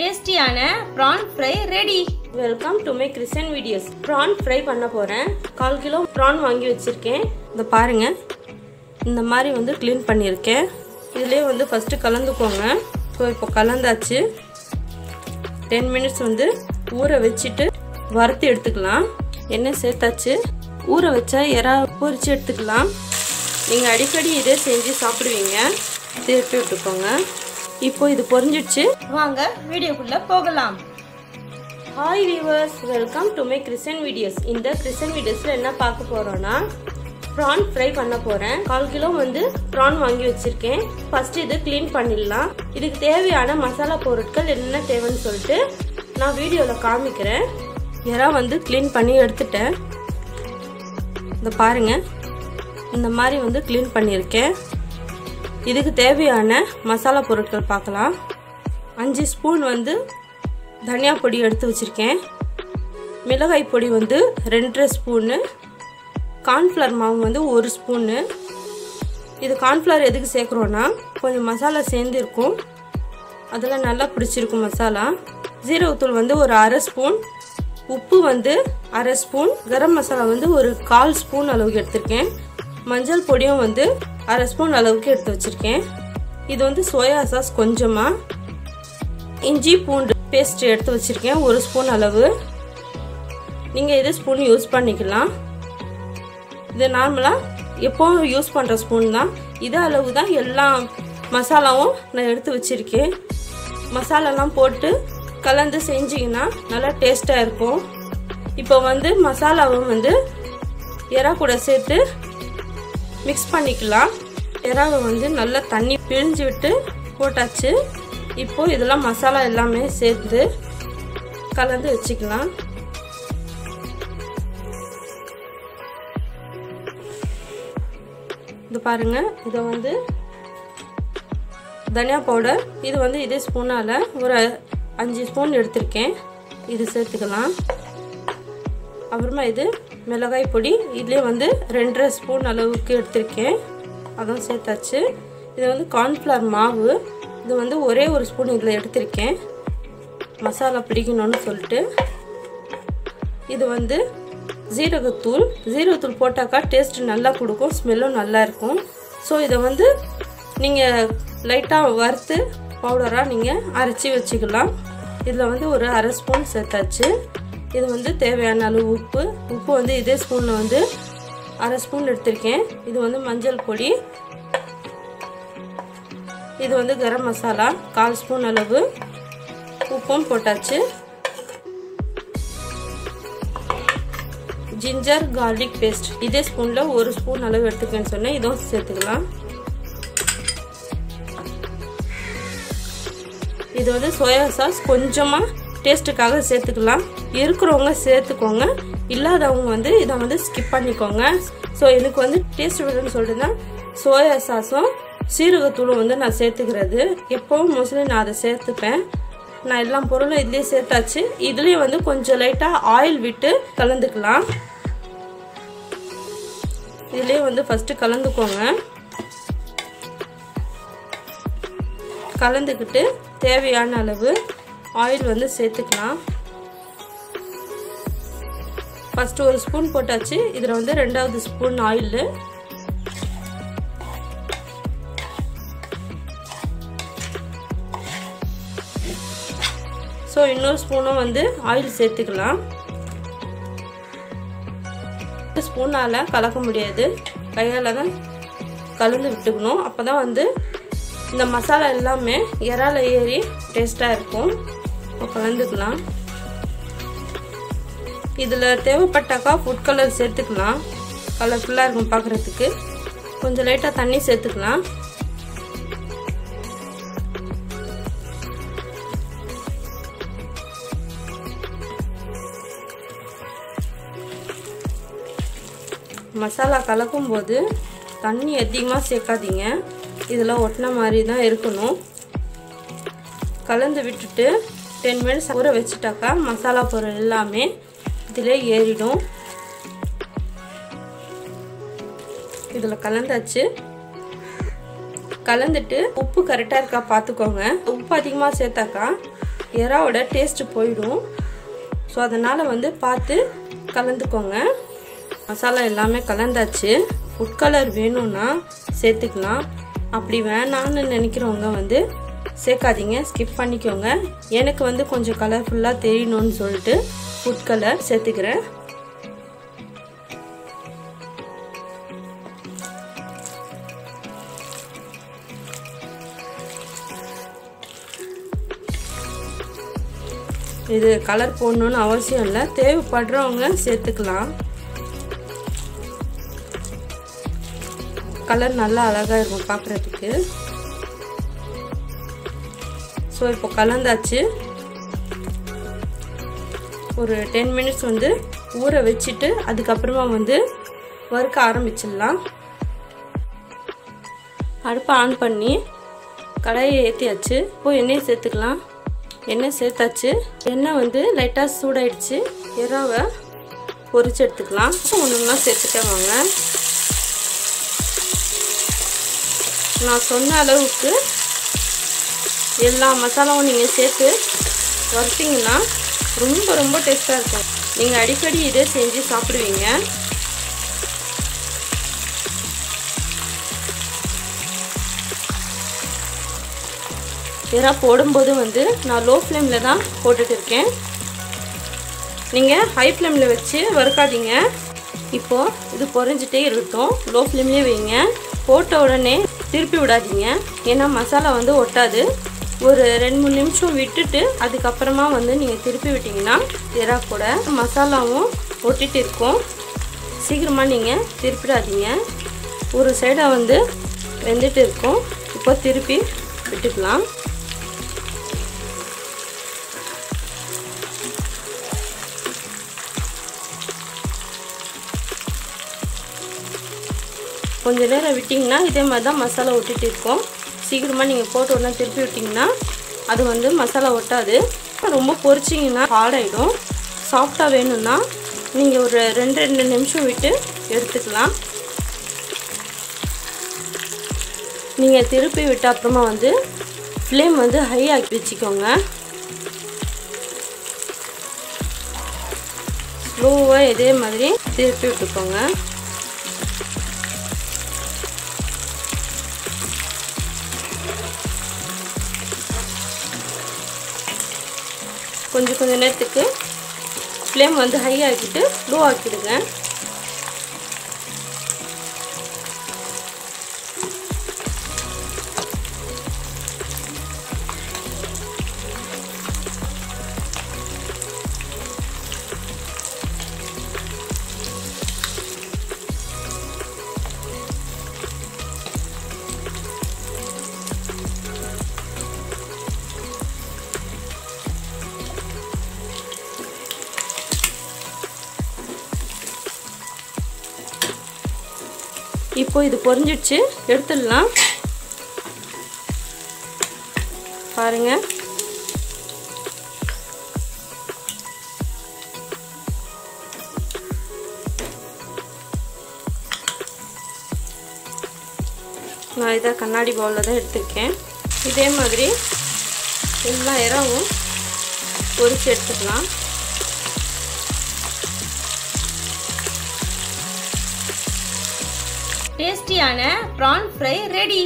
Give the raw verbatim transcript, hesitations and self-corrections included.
டேஸ்டியான prawn fry ready. Welcome to my Christian videos. Prawn fry பண்ண போகிறேன். கால் kilo பிரான் வாங்கி வச்சுருக்கேன். இதை பாருங்கள், இந்த மாதிரி வந்து க்ளீன் பண்ணியிருக்கேன். இதிலே வந்து ஃபஸ்ட்டு கலந்துக்கோங்க. ஸோ இப்போ கலந்தாச்சு. டென் மினிட்ஸ் வந்து ஊற வச்சுட்டு வறுத்து எடுத்துக்கலாம். எண்ணெய் சேர்த்தாச்சு. ஊற வச்சா எறா பொரிச்சு எடுத்துக்கலாம். நீங்கள் அடிக்கடி இதை செஞ்சு சாப்பிடுவீங்க. திருப்பி விட்டுக்கோங்க. இப்போ இது பொரிஞ்சிடுச்சு. வாங்க வீடியோக்குள்ளே போகலாம். Hi viewers, welcome to my Christian videos. இந்த கிறிஸ்டியன் வீடியோஸில் என்ன பார்க்க போகிறோன்னா, ப்ரான் ஃப்ரை பண்ண போகிறேன். கால் கிலோ வந்து ப்ரான் வாங்கி வச்சுருக்கேன். ஃபஸ்ட்டு இது க்ளீன் பண்ணிடலாம். இதுக்கு தேவையான மசாலா பொருட்கள் என்னென்ன தேவைன்னு சொல்லிட்டு நான் வீடியோவில் காமிக்கிறேன். எறா வந்து க்ளீன் பண்ணி எடுத்துட்டேன். இந்த பாருங்கள், இந்த மாதிரி வந்து க்ளீன் பண்ணியிருக்கேன். இதுக்கு தேவையான மசாலா பொருட்கள் பார்க்கலாம். அஞ்சு ஸ்பூன் வந்து தனியா பொடி எடுத்து வச்சுருக்கேன். மிளகாய் பொடி வந்து ரெண்டரை ஸ்பூனு. கார்ன்ஃப்ளவர் மாவு வந்து ஒரு ஸ்பூனு. இது கார்ன்ஃப்ளவர் எதுக்கு சேர்க்குறோன்னா, கொஞ்சம் மசாலா சேர்ந்துருக்கும், அதெல்லாம் நல்லா பிடிச்சிருக்கும் மசாலா. ஜீரகத்தூள் வந்து ஒரு அரை ஸ்பூன். உப்பு வந்து அரை ஸ்பூன். கரம் மசாலா வந்து ஒரு கால் ஸ்பூன் அளவுக்கு எடுத்திருக்கேன். மஞ்சள் பொடியும் வந்து அரை ஸ்பூன் அளவுக்கு எடுத்து வச்சுருக்கேன். இது வந்து சோயா சாஸ் கொஞ்சமாக. இஞ்சி பூண்டு பேஸ்ட் எடுத்து வச்சுருக்கேன் ஒரு ஸ்பூன் அளவு. நீங்கள் எது ஸ்பூன் யூஸ் பண்ணிக்கலாம். இது நார்மலாக எப்போவும் யூஸ் பண்ணுற ஸ்பூன் தான். இதே அளவு தான் எல்லா மசாலாவும் நான் எடுத்து வச்சுருக்கேன். மசாலாலாம் போட்டு கலந்து செஞ்சிங்கன்னா நல்லா டேஸ்ட்டாக இருக்கும். இப்போ வந்து மசாலாவும் வந்து எறா கூட சேர்த்து மிக்ஸ் பண்ணிக்கலாம். எறாவை வந்து நல்லா தண்ணி பிழிஞ்சு விட்டு போட்டாச்சு. இப்போது இதெல்லாம் மசாலா எல்லாமே சேர்த்து கலந்து வச்சுக்கலாம். இது பாருங்கள், இதை வந்து தனியா பவுடர் இது வந்து இதே ஸ்பூனால் ஒரு அஞ்சு ஸ்பூன் எடுத்திருக்கேன். இது சேர்த்துக்கலாம். அப்புறமா இது மிளகாய் பொடி இதுலேயே வந்து ரெண்டரை ஸ்பூன் அளவுக்கு எடுத்திருக்கேன். அதுவும் சேர்த்தாச்சு. இது வந்து கார்ன்ஃப்ளவர் மாவு இது வந்து ஒரே ஒரு ஸ்பூன் இதில் எடுத்திருக்கேன், மசாலா பிடிக்கணும்னு சொல்லிட்டு. இது வந்து ஜீரகத்தூள். ஜீரகத்தூள் போட்டாக்கா டேஸ்ட் நல்லா கொடுக்கும், ஸ்மெல்லும் நல்லா இருக்கும். ஸோ இதை வந்து நீங்கள் லைட்டாக வறுத்து பவுடராக நீங்கள் அரைச்சி வச்சுக்கலாம். இதில் வந்து ஒரு அரை ஸ்பூன் சேர்த்தாச்சு. இது வந்து தேவையான அளவு உப்பு. உப்பு வந்து இதே ஸ்பூனில் வந்து அரை ஸ்பூன் எடுத்திருக்கேன். இது வந்து மஞ்சள் பொடி. இது வந்து கரம் மசாலா கால் ஸ்பூன் அளவு. உப்பும் போட்டாச்சு. ஜிஞ்சர் கார்லிக் பேஸ்ட் இதே ஸ்பூனில் ஒரு ஸ்பூன் அளவு எடுத்துக்கேன்னு சொன்னேன். இதுவும் சேர்த்துக்கலாம். இது வந்து சோயா சாஸ் கொஞ்சமாக டேஸ்ட்டுக்காக சேர்த்துக்கலாம். இருக்கிறவங்க சேர்த்துக்கோங்க, இல்லாதவங்க வந்து இதை வந்து ஸ்கிப் பண்ணிக்கோங்க. ஸோ எனக்கு வந்து டேஸ்ட் வேணும்னு சொல்லிட்டு தான் சோயா சாஸும் சீரகத்தூளும் வந்து நான் சேர்த்துக்கிறது. எப்போவும் மோஸ்ட்லி நான் அதை சேர்த்துப்பேன். நான் எல்லா பொருளும் இதுலேயே சேர்த்தாச்சு. இதுலேயே வந்து கொஞ்சம் லைட்டாக ஆயில் விட்டு கலந்துக்கலாம். இதுலேயே வந்து ஃபஸ்ட்டு கலந்துக்கோங்க. கலந்துக்கிட்டு தேவையான அளவு ஆயில் வந்து சேர்த்துக்கலாம். ஃபஸ்ட்டு ஒரு ஸ்பூன் போட்டாச்சு. இதில் வந்து ரெண்டாவது ஸ்பூன் ஆயில். ஸோ இன்னொரு ஸ்பூனும் வந்து ஆயில் சேர்த்துக்கலாம். ஸ்பூனால் கலக்க முடியாது, கையால் தான் கலந்து விட்டுக்கணும். அப்போ தான் வந்து இந்த மசாலா எல்லாமே எறால ஏறி டேஸ்ட்டாக இருக்கும். கலந்துக்கலாம். இதில் தேவைப்பட்டாக்கா ஃபுட் கலர் சேர்த்துக்கலாம். கலர்ஃபுல்லாக இருக்கும் பார்க்குறதுக்கு. கொஞ்சம் லைட்டாக தண்ணி சேர்த்துக்கலாம். மசாலா கலக்கும் போது தண்ணி அதிகமாக சேர்க்காதீங்க. இதெல்லாம் ஒட்டின மாதிரி தான் இருக்கணும். கலந்து விட்டுட்டு டென் மினிட்ஸ் ஊற வச்சுட்டாக்கா மசாலா பொருள் எல்லாமே இதில் ஏறிடும். இதில் கலந்தாச்சு. கலந்துட்டு உப்பு கரெக்டாக இருக்கா பார்த்துக்கோங்க. உப்பு அதிகமாக சேர்த்தாக்கா இறாவோட டேஸ்ட் போய்டும் சோ அதனால வந்து பார்த்து கலந்துக்கோங்க மசாலா எல்லாமே கலந்தாச்சு ஃபுட் கலர் வேணும்னா சேர்த்துக்கலாம் அப்படி வேணாம்னு நினைக்கிறவங்க வந்து சேர்க்காதீங்க ஸ்கிப் பண்ணிக்கோங்க எனக்கு வந்து கொஞ்சம் கலர்ஃபுல்லா தெரியணும்னு சொல்லிட்டு ஃபுட் கலர் சேர்த்துக்கிறேன் இது கலர் போடணும்னு அவசியம் இல்ல தேவைப்படுறவங்க சேர்த்துக்கலாம் கலர் நல்லா அழகா இருக்கும் பார்க்கிறதுக்கு சோ இப்போ கலந்தாச்சு ஒரு ten minutes வந்து ஊற வெச்சிட்டு அதுக்கு அப்புறமா வந்து வறுக்க ஆரம்பிச்சிடலாம் அடுப்பை ஆன் பண்ணி கடாயை ஏத்தியாச்சு இப்போ எண்ணெய் சேர்த்துக்கலாம் எண்ணெய் சேர்த்தாச்சு எண்ணெய் வந்து லைட்டா சூடாயிடுச்சு இறாவை பொரிச்சு எடுத்துக்கலாம் ஒண்ணுன்னா சேர்த்துட்டே வாங்க நான் சொன்ன அளவுக்கு எல்லா மசாலாவும் நீங்க சேர்த்து வறுத்தீங்கன்னா ரொம்ப ரொம்ப டேஸ்டா இருக்கும் நீங்க அடிக்கடி இதை செஞ்சு சாப்பிடுவீங்க இறா போடும்போது வந்து நான் லோ ஃப்ளேம்ல தான் போட்டுட்டு இருக்கேன் நீங்க ஹை ஃப்ளேம்ல வச்சு வறுக்காதீங்க இப்போ இது பொரிஞ்சிட்டே இருக்கட்டும் லோ ஃப்ளேம்லயே வைங்க போட்ட உடனே திருப்பி விடாதீங்க ஏன்னா மசாலா வந்து ஒட்டாது ஒரு ரெண்டு மூணு நிமிஷம் விட்டுட்டு அதுக்கு அப்புறமா வந்து நீங்க திருப்பி விட்டீங்கன்னா இறா கூட மசாலாவும் ஒட்டிட்டு இருக்கும் சீக்கிரமா நீங்க திருப்பிடாதீங்க ஒரு சைடா வந்து வெந்துட்டு இருக்கும் இப்போ திருப்பி விட்டுக்கலாம் கொஞ்ச நேரம் விட்டிங்கன்னா இதே மாதிரி தான் மசாலா ஒட்டிட்டு இருக்கும் சீக்கிரமாக நீங்கள் போட்டு உடனே திருப்பி விட்டிங்கன்னா அது வந்து மசாலா ஒட்டாது ரொம்ப பொரிச்சிங்கன்னா ஹார்டாயிடும் சாஃப்டாக வேணும்னா நீங்கள் ஒரு ரெண்டு ரெண்டு நிமிஷம் விட்டு எடுத்துக்கலாம் நீங்கள் திருப்பி விட்ட அப்புறமா வந்து ஃப்ளேம் வந்து ஹை ஆக்கி வச்சுக்கோங்க ஸ்லோவாக இதே மாதிரி திருப்பி விட்டுக்கோங்க கொஞ்சம் கொஞ்சம் நேரத்துக்கு ஃப்ளேம் வந்து ஹை ஆக்கிட்டு லோ ஆக்கிடுங்க இப்போ இது பொரிஞ்சிடுச்சு எடுத்துடலாம் பாருங்க நான் இதை கண்ணாடி பவுலில் தான் எடுத்துருக்கேன் இதே மாதிரி எல்லா இறாவும் பொரிச்சு எடுத்துக்கலாம் टेस्टी आना प्रॉन फ्राई रेडी।